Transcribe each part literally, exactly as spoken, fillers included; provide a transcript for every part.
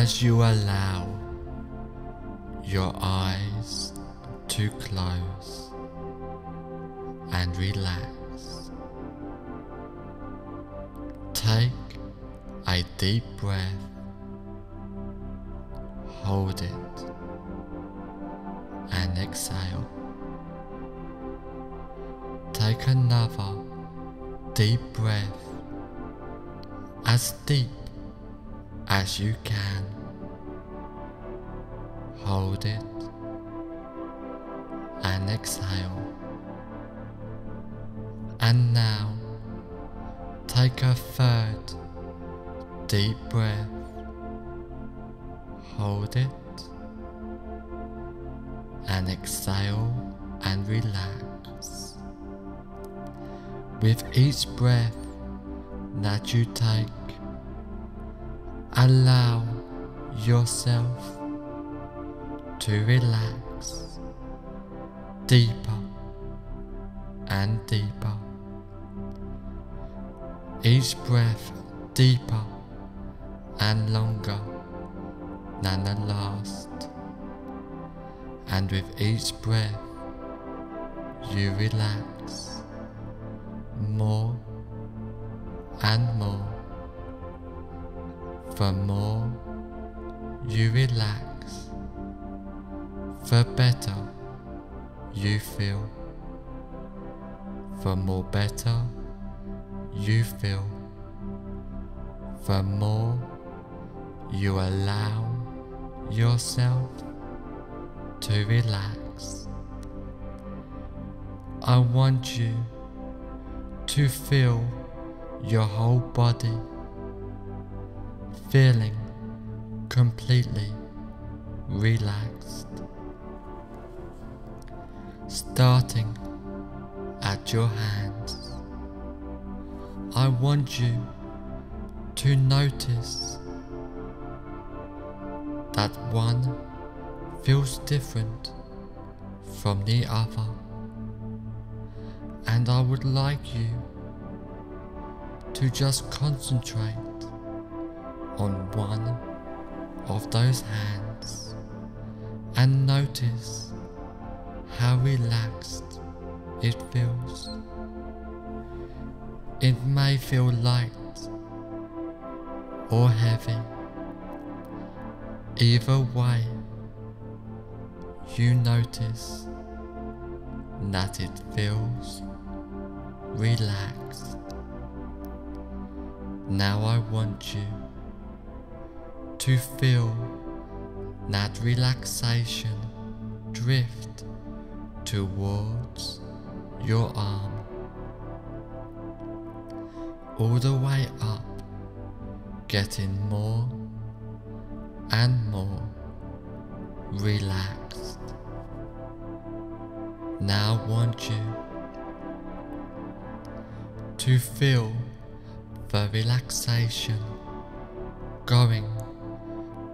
as you allow your eyes to close and relax. Take a deep breath, hold it, and exhale. Take another deep breath, as deep as you can. Hold it and exhale. And now take a third deep breath. Hold it and exhale and relax. With each breath that you take, allow yourself to relax deeper and deeper. Each breath deeper and longer than the last. And with each breath, you relax more and more. The more you relax, the better you feel. The more better you feel, the more you allow yourself to relax. I want you to feel your whole body feeling completely relaxed, starting at your hands. I want you to notice that one feels different from the other, and I would like you to just concentrate on one of those hands and notice how relaxed it feels. It may feel light or heavy. Either way, you notice that it feels relaxed. Now I want you to feel that relaxation drift towards your arm, all the way up, getting more and more relaxed. Now I want you to feel the relaxation going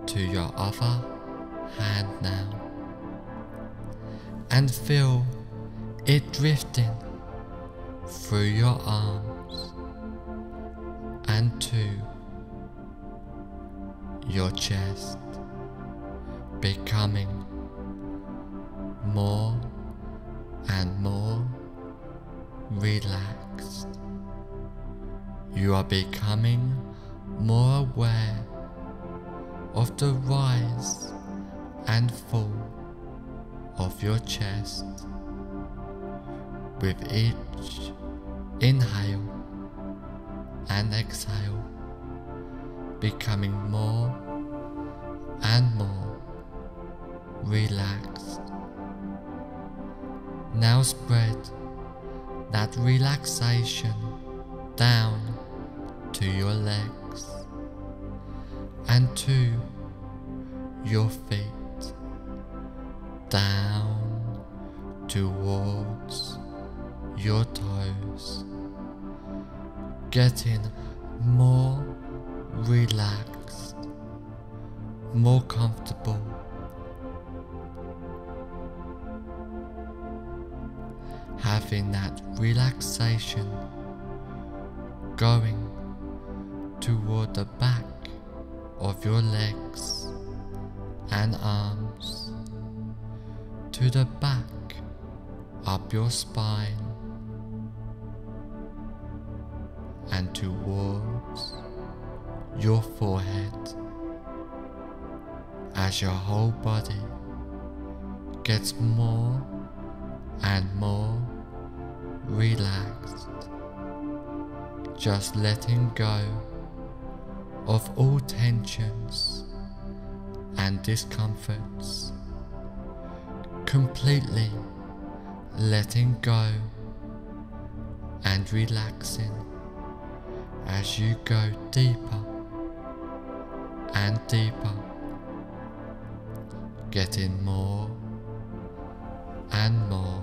to your other hand now, and feel it drifting through your arms and to your chest, becoming more and more relaxed. You are becoming more aware of the rise and fall of your chest. With each inhale and exhale, becoming more and more relaxed. Now spread that relaxation down to your legs and to your feet, down towards your toes, getting more relaxed, more comfortable. Having that relaxation going toward the back of your legs and arms to the back, up your spine and towards your forehead, as your whole body gets more and more relaxed, just letting go of all tensions and discomforts, completely letting go and relaxing as you go deeper and deeper, getting more and more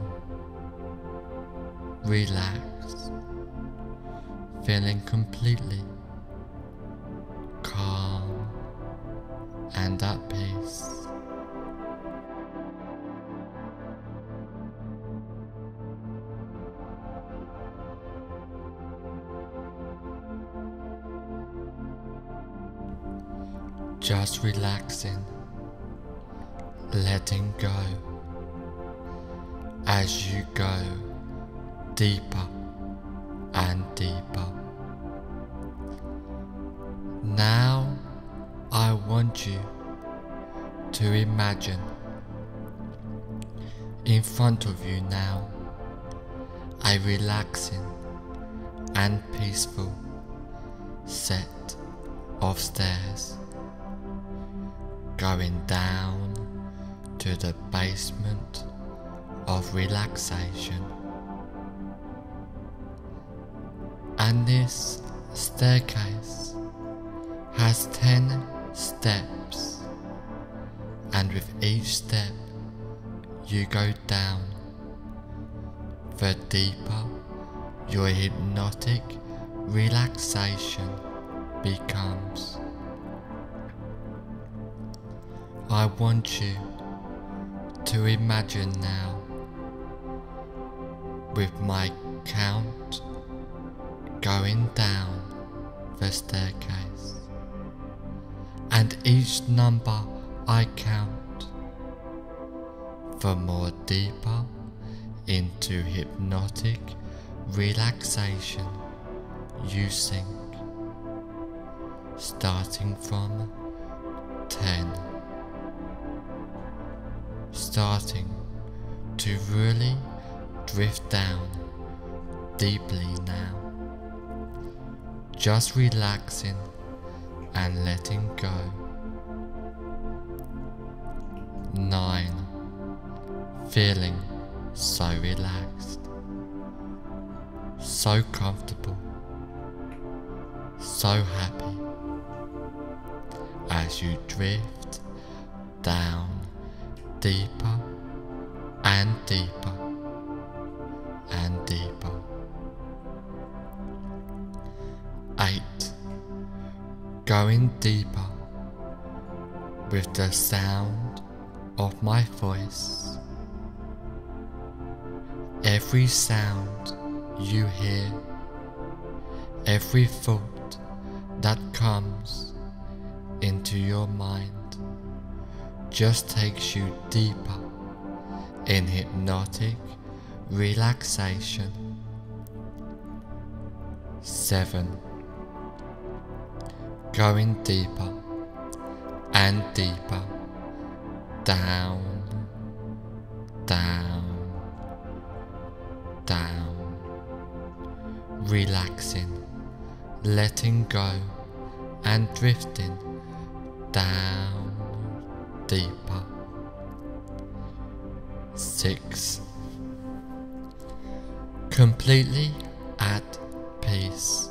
relaxed, feeling completely calm and at peace. Just relaxing, letting go as you go deeper and deeper. Now I want you to imagine in front of you now a relaxing and peaceful set of stairs going down to the basement of relaxation. And this staircase has ten steps, and with each step you go down, the deeper your hypnotic relaxation becomes. I want you to imagine now, with my count going down the staircase, and each number I count, the more deeper into hypnotic relaxation you sink, starting from ten. Starting to really drift down deeply now, just relaxing and letting go. Nine, feeling so relaxed, so comfortable, so happy, as you drift down deeper and deeper and deeper. Eight, going deeper with the sound of my voice. Every sound you hear, every thought that comes into your mind, just takes you deeper in hypnotic relaxation. Seven, going deeper and deeper, down, down, down, relaxing, letting go and drifting down deeper. Six, completely at peace,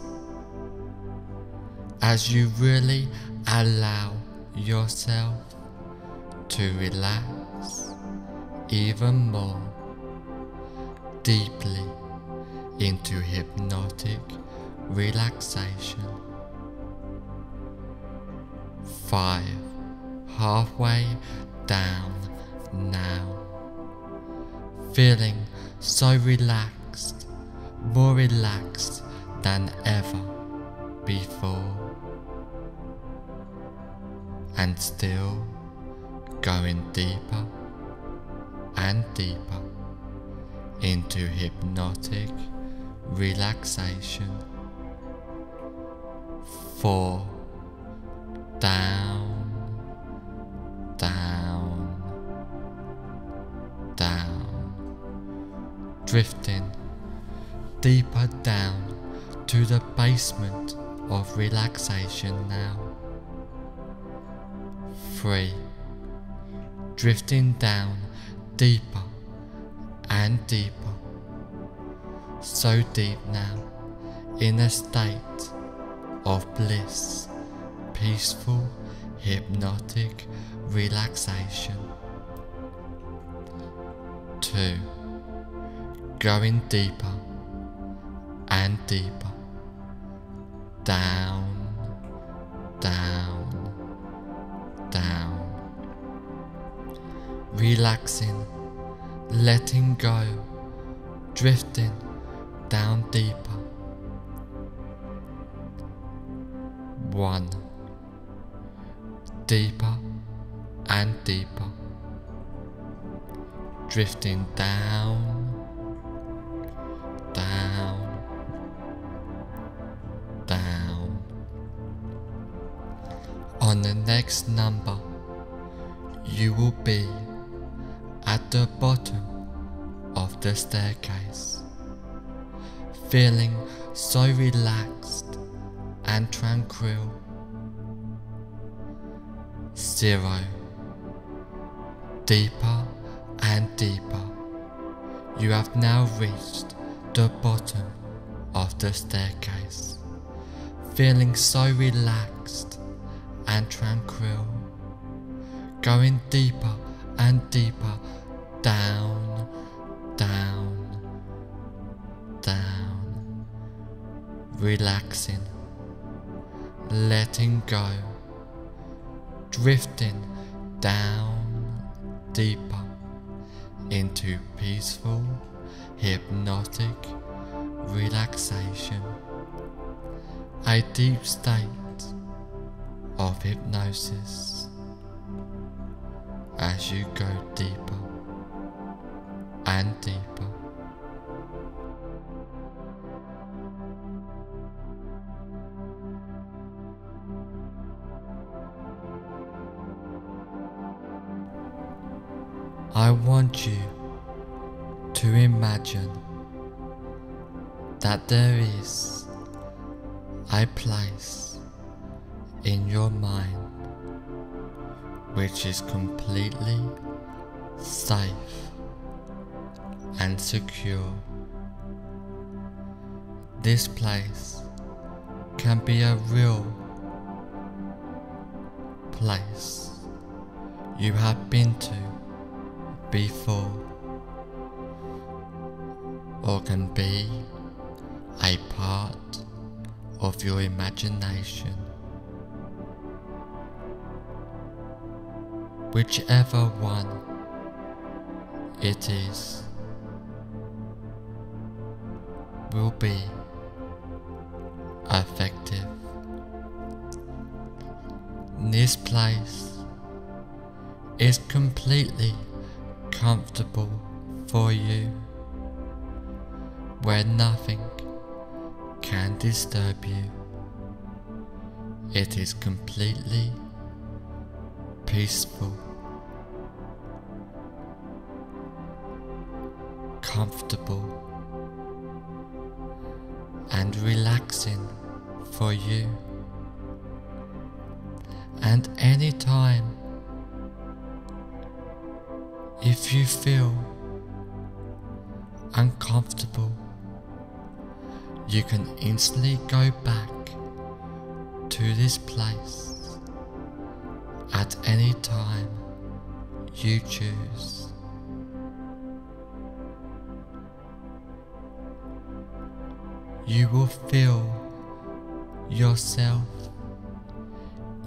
as you really allow yourself to relax even more deeply into hypnotic relaxation. Five, halfway down now, feeling so relaxed, more relaxed than ever before. and still going deeper and deeper into hypnotic relaxation. Four, down, down, down, drifting deeper down to the basement of relaxation now. Three, drifting down deeper and deeper, so deep now, in a state of bliss, peaceful, hypnotic relaxation. Two, going deeper and deeper, down, down, down, relaxing, letting go, drifting down deeper. One, deeper and deeper, drifting down, down, down. On the next number, you will be at the bottom of the staircase, feeling so relaxed and tranquil. Zero, deeper and deeper, you have now reached the bottom of the staircase, feeling so relaxed and tranquil, going deeper and deeper down, down, down, relaxing, letting go, drifting down deeper into peaceful, hypnotic relaxation, a deep state of hypnosis as you go deeper and deeper. I want you to imagine that there is a place in your mind which is completely safe and secure. This place can be a real place you have been to before, or can be a part of your imagination. Whichever one it is will be effective. This place is completely comfortable for you, where nothing can disturb you. It is completely peaceful, comfortable and relaxing for you, and any time if you feel uncomfortable, you can instantly go back to this place at any time you choose. You will feel yourself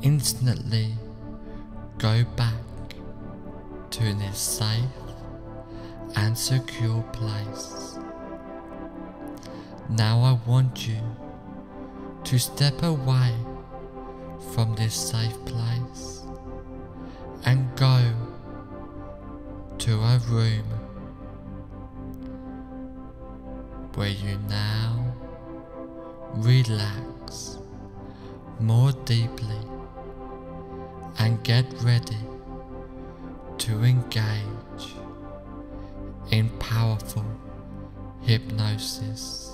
instantly go back to this safe and secure place. Now I want you to step away from this safe place and go to a room where you now relax more deeply and get ready to engage in powerful hypnosis.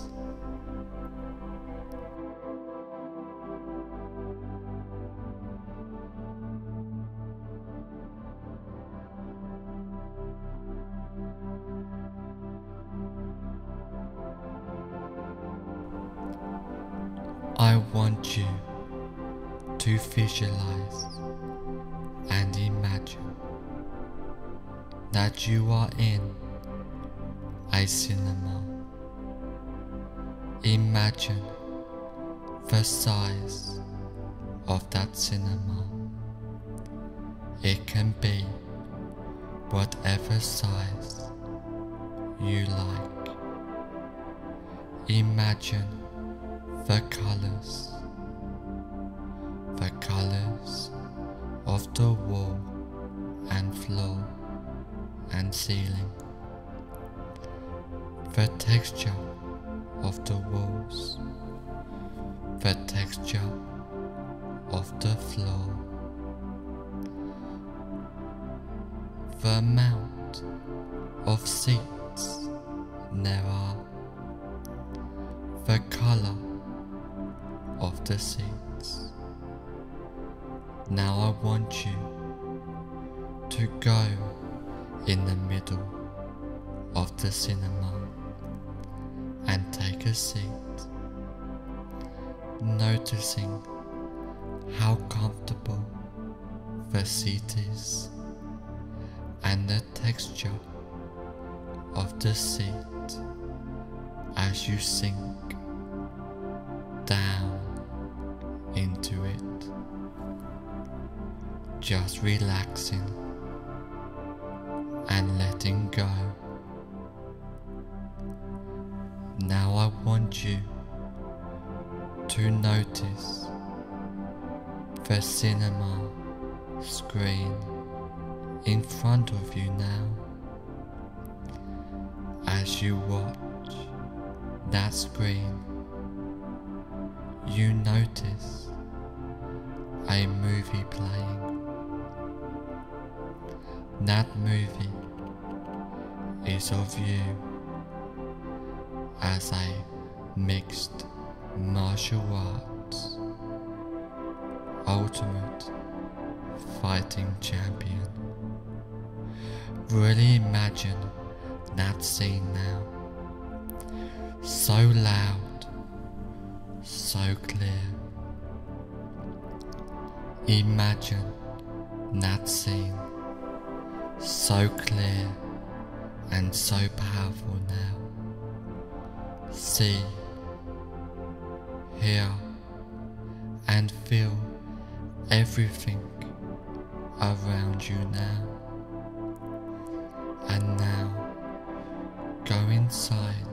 I want you to visualize and imagine that you are in a cinema. Imagine the size of that cinema. It can be whatever size you like. Imagine the colours, the colours of the wall and floor and ceiling, the texture of the walls, the texture of the floor, the amount of seats there are, the colour of the seats. Now I want you to go in the middle of the cinema and take a seat, noticing how comfortable the seat is and the texture of the seat as you sink down into it, just relaxing and letting go. Now I want you to notice the cinema screen in front of you now as you watch that screen. You notice a movie playing. That movie is of you as a mixed martial arts ultimate fighting champion. Really imagine that scene now, so loud, so clear. Imagine that scene, so clear and so powerful now. See, hear and feel everything around you now. And now go inside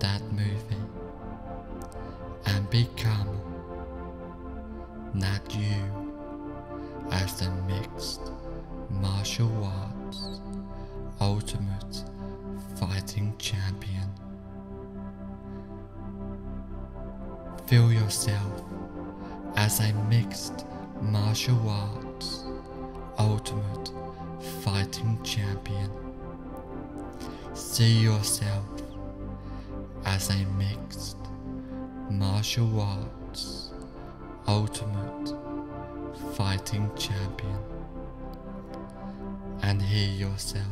that movie and become not you as the mixed martial arts ultimate fighting champion. Feel yourself as a mixed martial arts ultimate fighting champion. See yourself as a mixed martial arts ultimate fighting champion, and hear yourself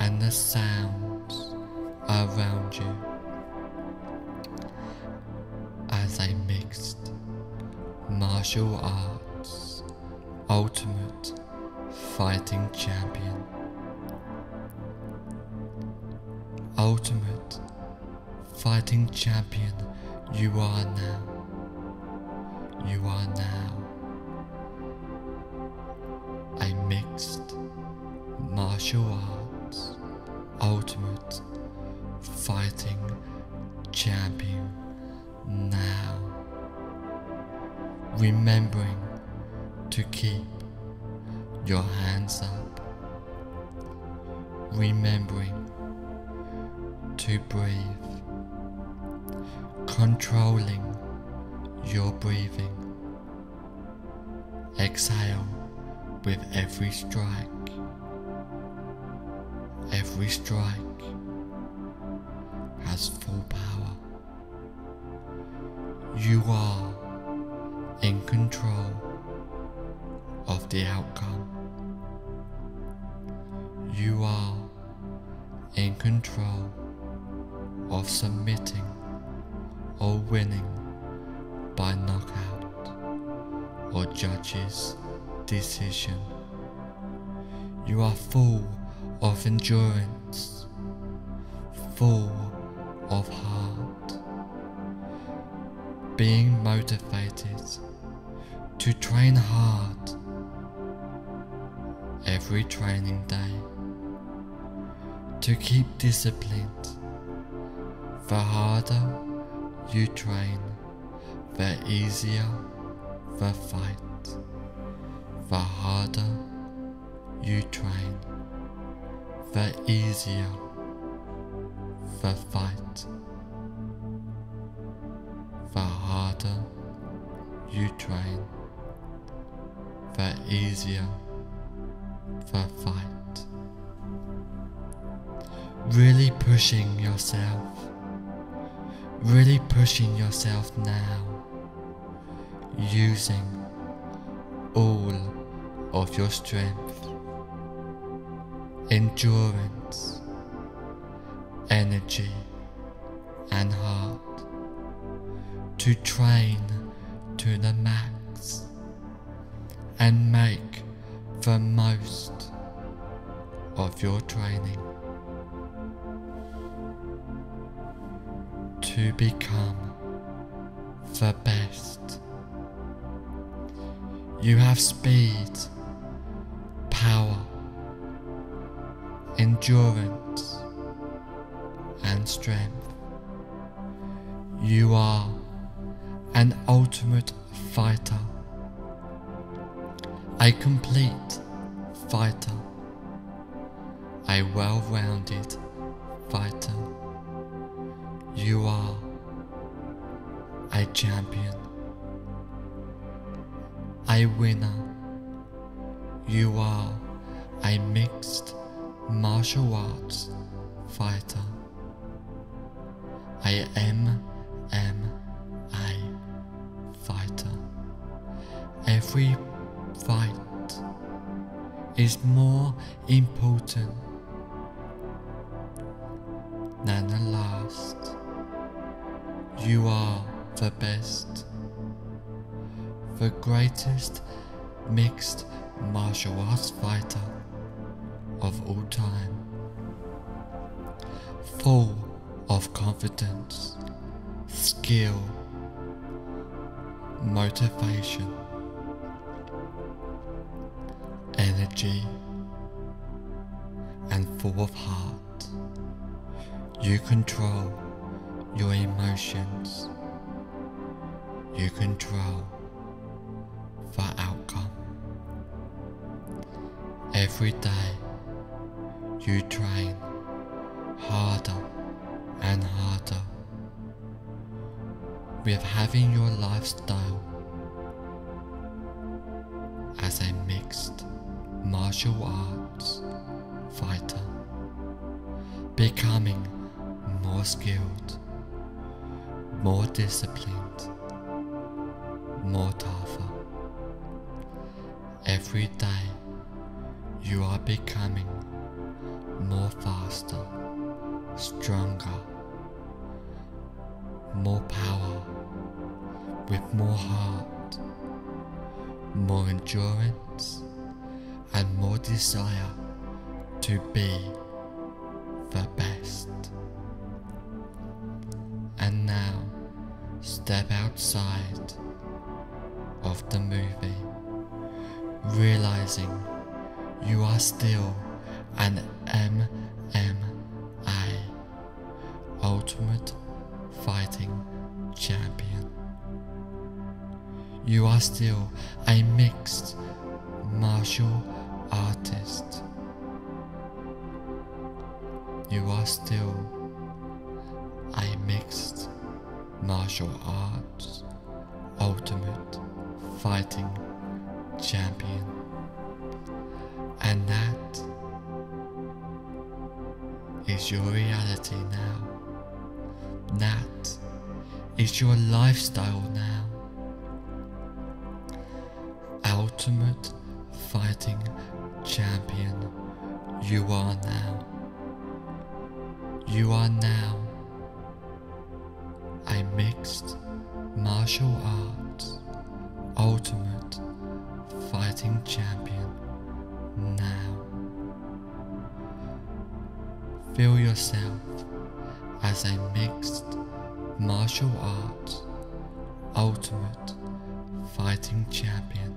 and the sounds around you as a mixed martial arts ultimate fighting champion. Ultimate fighting champion you are now. You are now a mixed martial arts ultimate fighting champion now. Remembering to keep your hands up, remembering to breathe, controlling your breathing. Exhale with every strike, every strike has full power. You are in control of the outcome. You are in control of submitting or winning by knockout or judge's decision. You are full of endurance, full of heart, being motivated to train hard every training day, to keep disciplined. The harder you train, the easier the fight. The harder you train, the easier the fight. The harder you train, the easier the fight. Really pushing yourself. Really pushing yourself now, using all of your strength, endurance, energy and heart to train to the max and make the most of your training. To become the best. You have speed, power, endurance and strength. You are an ultimate fighter, a complete fighter, a well-rounded fighter. You are a champion, a winner. You are a mixed martial arts fighter, a M M A fighter. Every fight is more important than the last. You are the best, the greatest mixed martial arts fighter of all time, full of confidence, skill, motivation, energy, and full of heart. You control your emotions. You control the outcome. Every day you train harder and harder with having your lifestyle as a mixed martial arts fighter, becoming more skilled, more disciplined, more tougher. Every day you are becoming more faster, stronger, more power, with more heart, more endurance and more desire to be the best. And now step outside of the movie, realizing you are still an M M A ultimate fighting champion. You are still a mixed martial artist. You are still a mixed martial arts ultimate fighting champion, and that is your reality now. That is your lifestyle now. Ultimate fighting champion you are now. You are now a mixed martial arts ultimate fighting champion now. Feel yourself as a mixed martial arts ultimate fighting champion.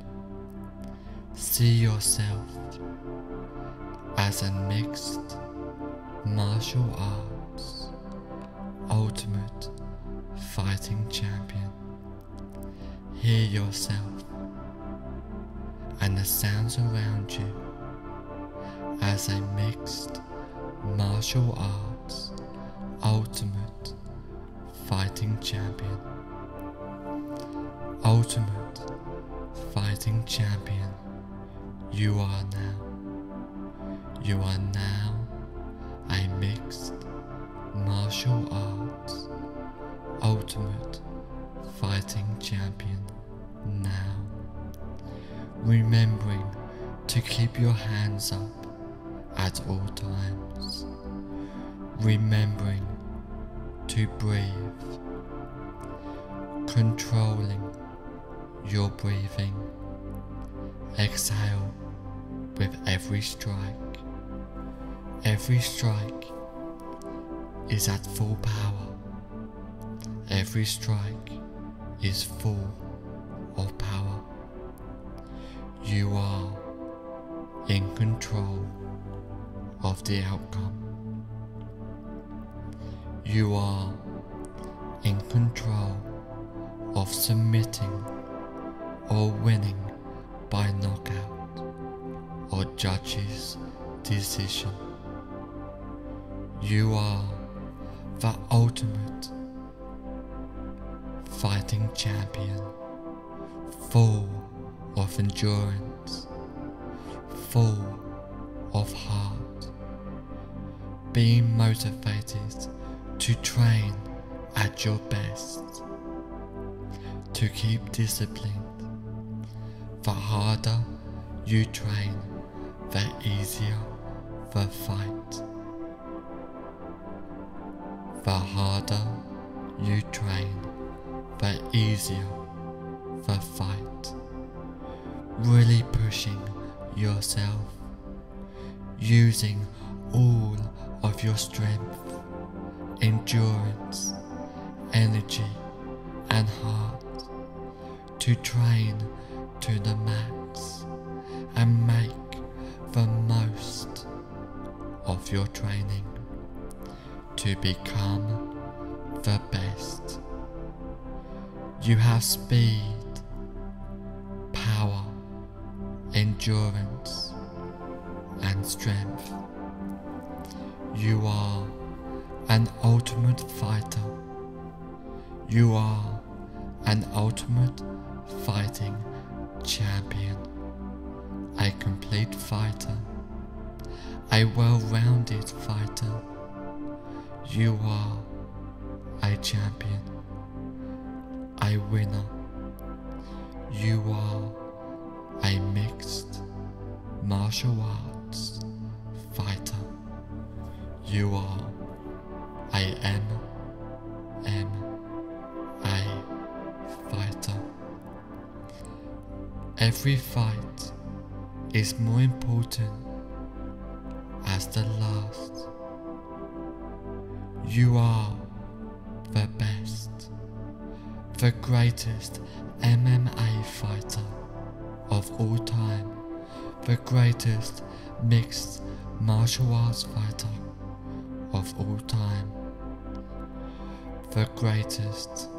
See yourself as a mixed martial arts ultimate fighting champion. Hear yourself and the sounds around you as a mixed martial arts ultimate fighting champion. Ultimate fighting champion you are now. You are now a mixed martial arts ultimate fighting champion now. Remembering to keep your hands up at all times. Remembering to breathe, controlling your breathing, exhale with every strike. Every strike is at full power. Every strike is full of power. You are in control of the outcome. You are in control of submitting or winning by knockout or judge's decision. You are the ultimate fighting champion, full of endurance, full of heart, being motivated to train at your best, to keep disciplined. The harder you train, the easier the fight. The harder you train, the easier the fight. Really pushing yourself, using all of your strength, endurance, energy and heart to train to the max and make the most of your training to become the best. You have speed, power, endurance and strength. You are an ultimate fighter. You are an ultimate fighting champion, a complete fighter, a well-rounded fighter. You are a champion, a winner. You are a mixed martial arts fighter. You are I am a fighter. Every fight is more important as the last. You are the best, the greatest M M A fighter of all time, the greatest mixed martial arts fighter of all time. The greatest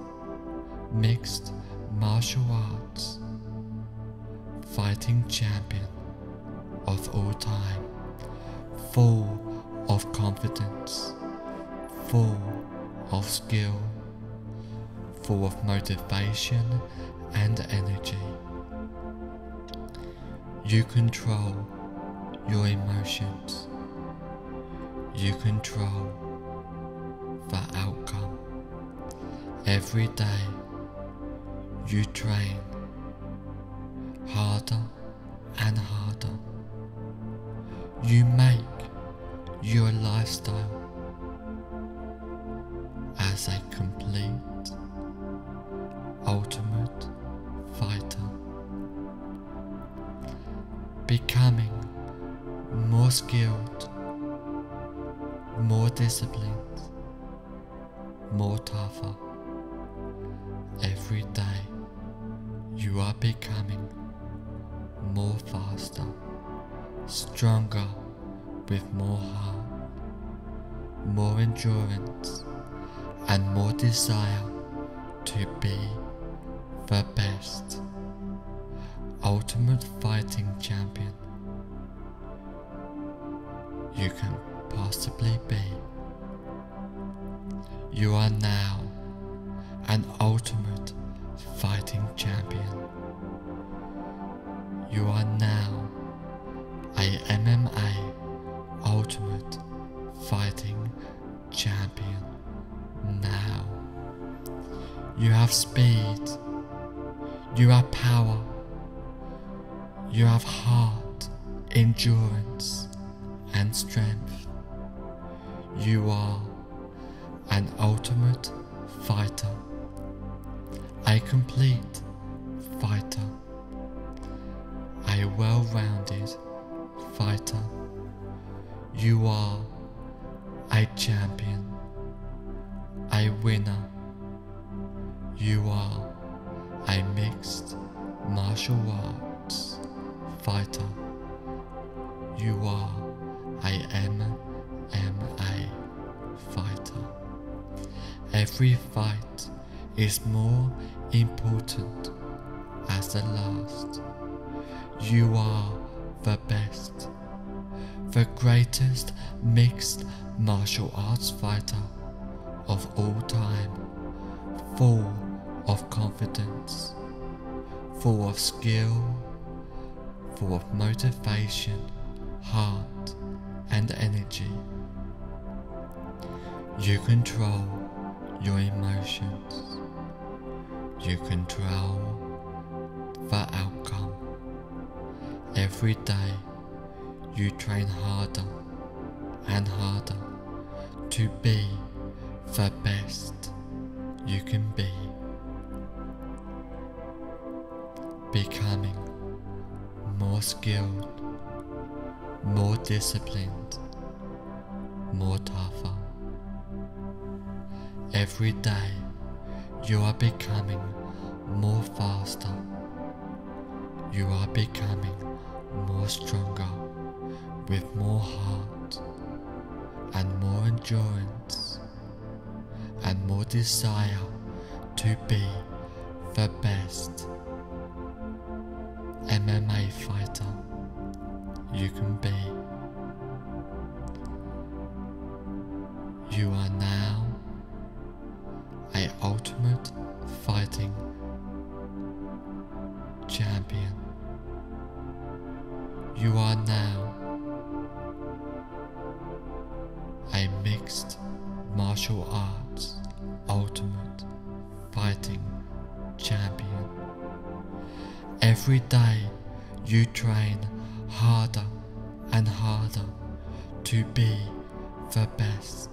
mixed martial arts fighting champion of all time, full of confidence, full of skill, full of motivation and energy. You control your emotions. You control the outcome. Every day you train harder and harder. You make your lifestyle as a complete, ultimate fighter, becoming more skilled, more disciplined, more tougher. Every day you are becoming more faster, stronger with more heart, more endurance, and more desire to be the best ultimate fighting champion you can possibly be. You are now an ultimate fighting champion. You are now a M M A ultimate fighting champion. Now you have speed, you have power, you have heart, endurance and strength. You are an ultimate fighter, a complete fighter, a well-rounded fighter. You are a champion, a winner. You are a mixed martial arts fighter. You are a M M A fighter. Every fight is more important as the last. You are the best, the greatest mixed martial arts fighter of all time, full of confidence, full of skill, full of motivation, heart and energy. You control your emotions. You control the outcome. Every day you train harder and harder to be the best you can be. Becoming more skilled, more disciplined, more tougher. Every day you are becoming more faster. You are becoming more stronger with more heart and more endurance and more desire to be the best M M A fighter you can be. You are now an ultimate fighting champion. You are now a mixed martial arts ultimate fighting champion. Every day you train harder and harder to be the best,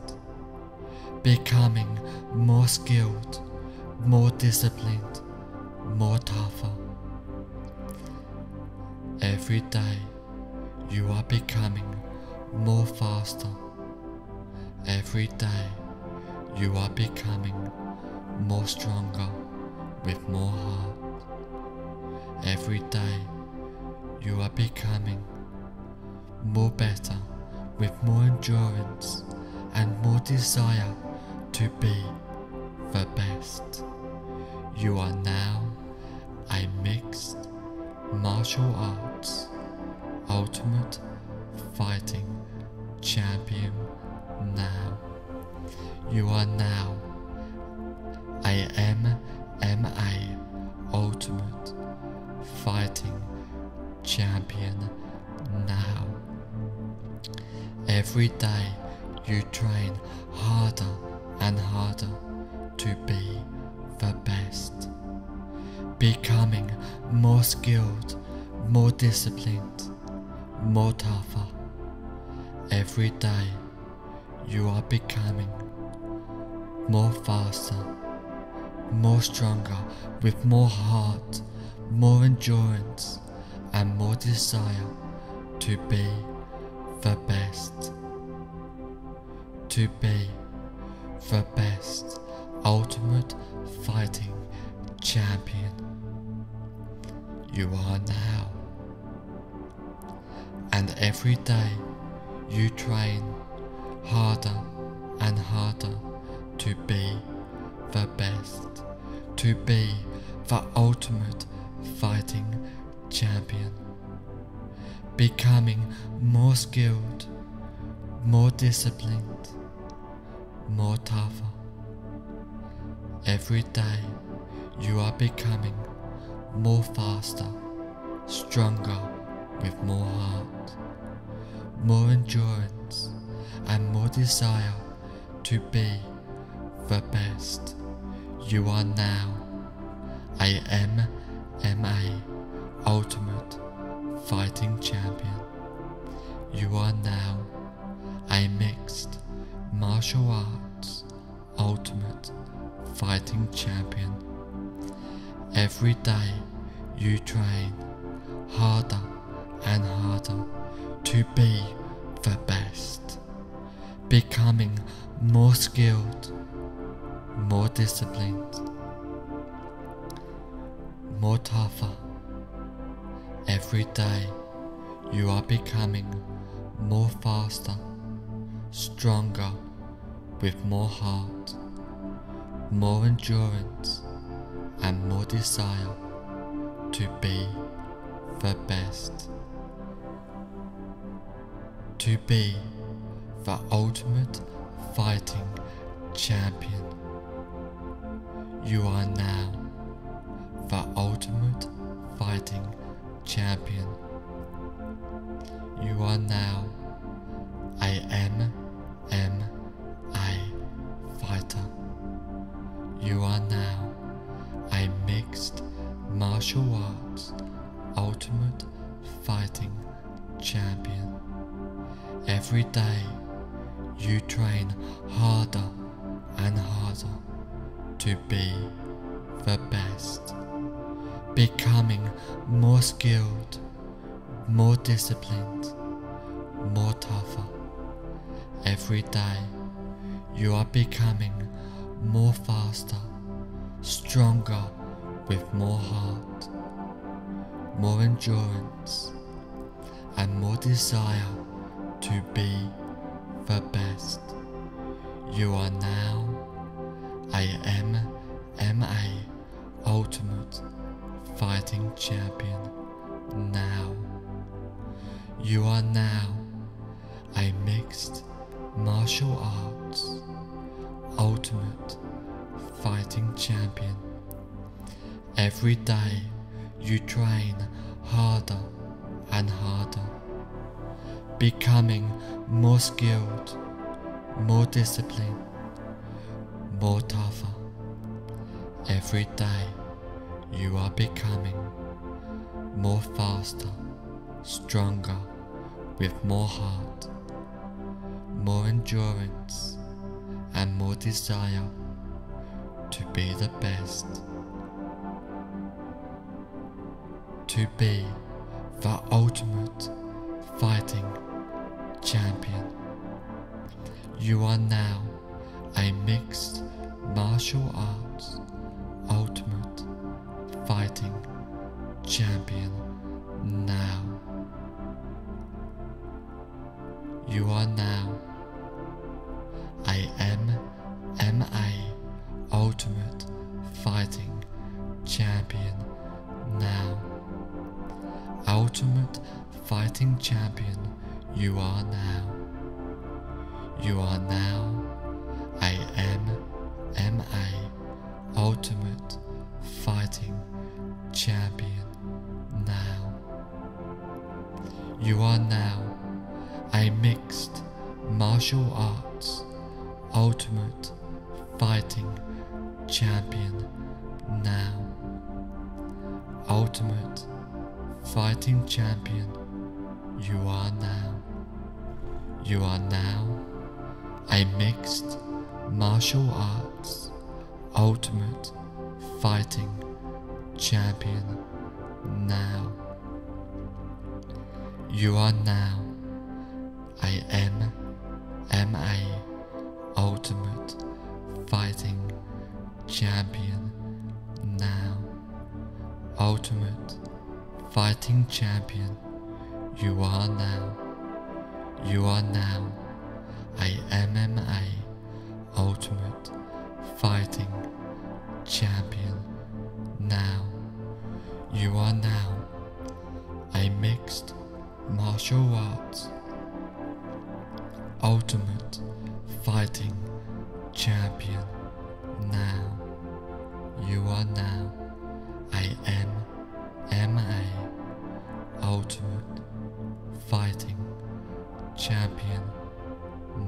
becoming more skilled, more disciplined, more tougher. Every day you are becoming more faster. Every day you are becoming more stronger with more heart. Every day you are becoming more better with more endurance and more desire to be the best. You are now a mixed martial arts Ultimate Fighting Champion now. You are now a M M A Ultimate Fighting Champion now. Every day you train harder and harder to be the best, becoming more skilled, more disciplined, more tougher. Every day you are becoming more faster, more stronger, with more heart, more endurance, and more desire to be the best, to be the best Ultimate Fighting Champion. You are now, and every day you train harder and harder to be the best, to be the Ultimate Fighting Champion, becoming more skilled, more disciplined, more tougher. Every day you are becoming more faster, stronger, with more heart, more endurance, and more desire to be the best. You are now a M M A Ultimate Fighting Champion. You are now a Mixed Martial Arts Ultimate Fighting Champion. Every day you train harder and harder to be the best, becoming more skilled, more disciplined, more tougher. Every day you are becoming more faster, stronger, with more heart, more endurance, and more desire to be the best, to be the Ultimate Fighting Champion. You are now the Ultimate Fighting Champion. You are now a M M A fighter. You are now a Mixed Martial Arts Ultimate Fighting Champion. Every day you train harder and harder to be the best, becoming more skilled, more disciplined, more tougher. Every day you are becoming more faster, stronger, with more heart, more endurance, and more desire to be the best. You are now a M M A Ultimate Fighting Champion now. You are now a Mixed Martial Arts Ultimate Fighting Champion. Every day you train harder and harder, becoming more skilled, more disciplined, more tougher. Every day you are becoming more faster, stronger, with more heart, more endurance, and more desire to be the best, to be the Ultimate Fighting Champion. You are now a Mixed Martial Arts Ultimate Fighting Champion now. You are now a M M A Ultimate Fighting Champion now. Ultimate fighting champion you are now. You are now a M M A Ultimate Fighting Champion now. You are now a Mixed Martial Arts Ultimate Fighting Champion now. Ultimate Fighting Champion you are now. You are now a Mixed Martial Arts Ultimate Fighting Champion now. You are now a M M A Ultimate Fighting Champion now. Ultimate Fighting Champion you are now. You are now a M M A Ultimate Fighting Champion now. You are now a Mixed Martial Arts Ultimate Fighting Champion now. You are now a M M A Ultimate Fighting Champion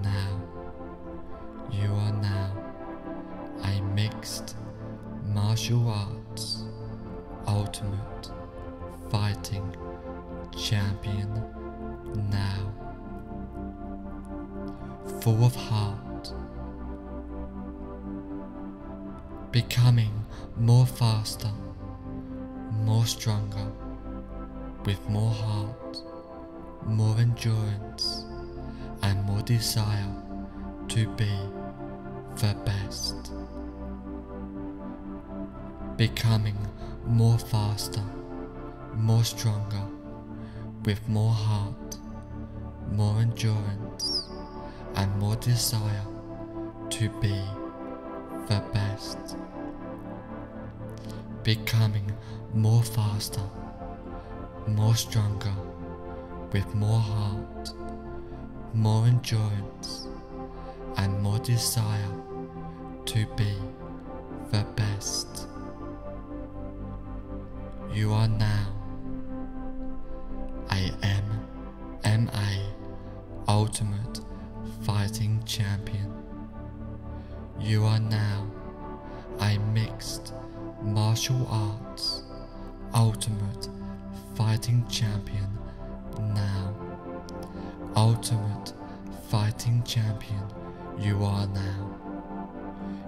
now. You are now a Mixed Martial Arts Ultimate Fighting Champion now. Full of heart, becoming more faster, more stronger, with more heart, more endurance, and more desire to be the best. Becoming more faster, more stronger, with more heart, more endurance, and more desire to be the best. Becoming more faster, more stronger, with more heart, more endurance, and more desire to be the best. You are now a M M A Ultimate Fighting Champion. You are now a Mixed Martial Arts Ultimate Fighting Champion now. Ultimate Fighting Champion you are now.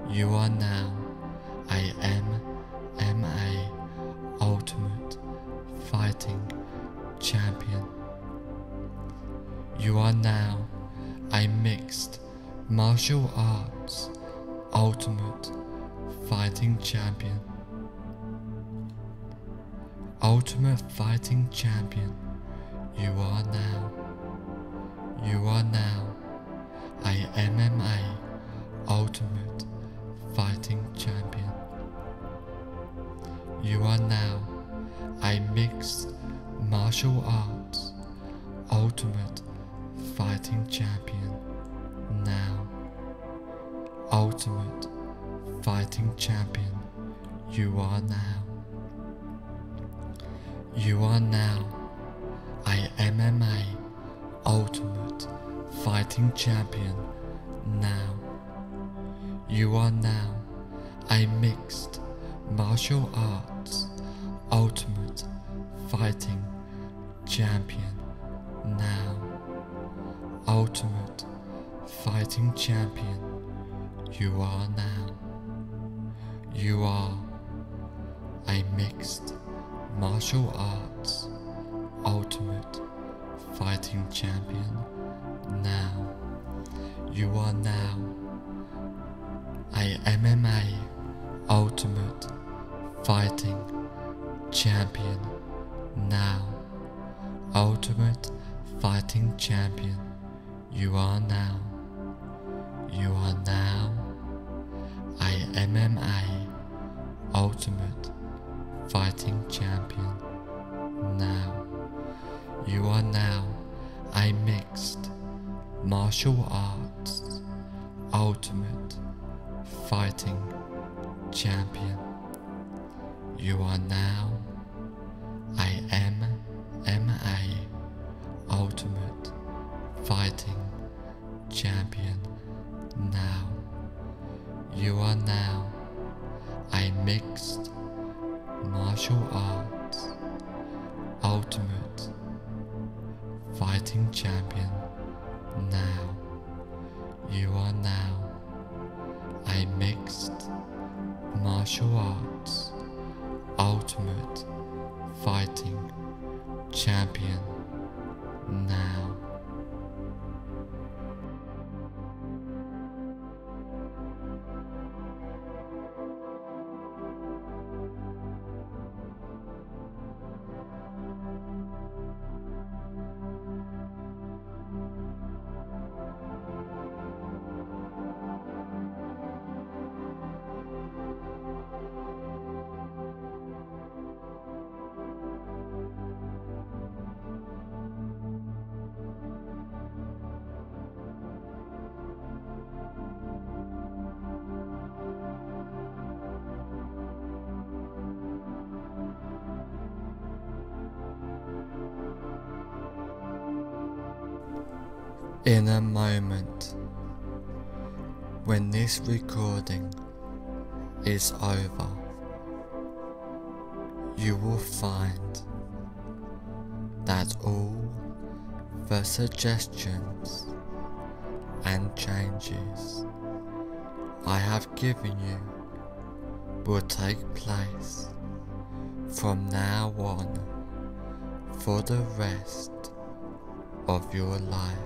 You are now a M M A Ultimate Fighting Champion. You are now a Mixed Martial Arts Ultimate Fighting Champion. Ultimate Fighting Champion you are now. You are now a M M A Ultimate Fighting Champion. You are now a Mixed Martial Arts Ultimate Fighting Champion now. Ultimate Fighting Champion you are now. You are now a M M A Ultimate Fighting Champion now. You are now a Mixed Martial Arts Ultimate Fighting Champion now. Ultimate Fighting Champion you are now. You are a Mixed Martial Arts Ultimate Fighting Champion now. You are now a M M A Ultimate Fighting Champion now. Ultimate Fighting Champion you are now. You are now a M M A Ultimate Fighting Champion now. You are now a mixed martial arts ultimate fighting champion. You are now a M M A ultimate fighting champion now. You are now a mixed martial arts ultimate fighting champion now. You are now a mixed martial arts ultimate fighting champion now. In a moment, when this recording is over, you will find that all the suggestions and changes I have given you will take place from now on for the rest of your life.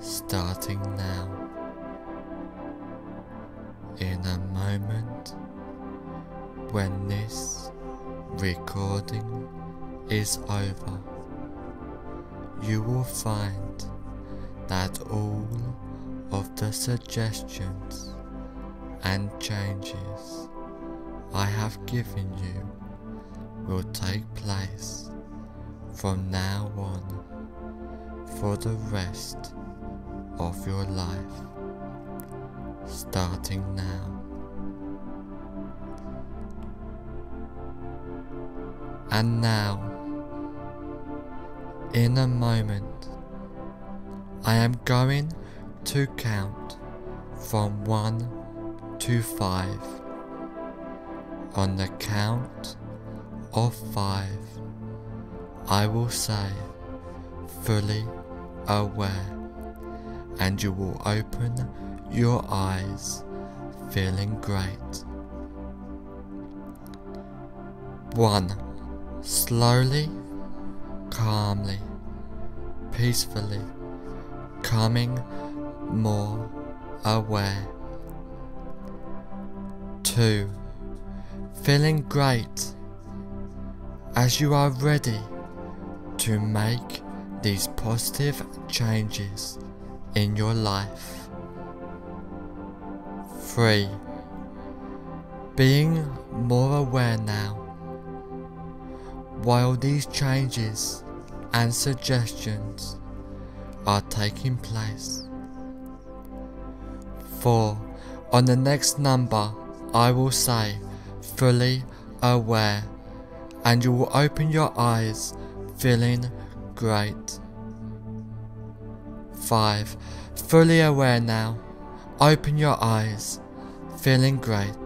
Starting now. In a moment, when this recording is over, you will find that all of the suggestions and changes I have given you will take place from now on for the rest of your life, starting now. And now, in a moment, I am going to count from one to five. On the count of five, I will say fully aware, and you will open your eyes feeling great. One. Slowly, calmly, peacefully, coming more aware. Two. Feeling great as you are ready to make these positive changes in your life. Three. Being more aware now, while these changes and suggestions are taking place. Four. On the next number, I will say fully aware, and you will open your eyes feeling great. Five. Fully aware now. Open your eyes, feeling great.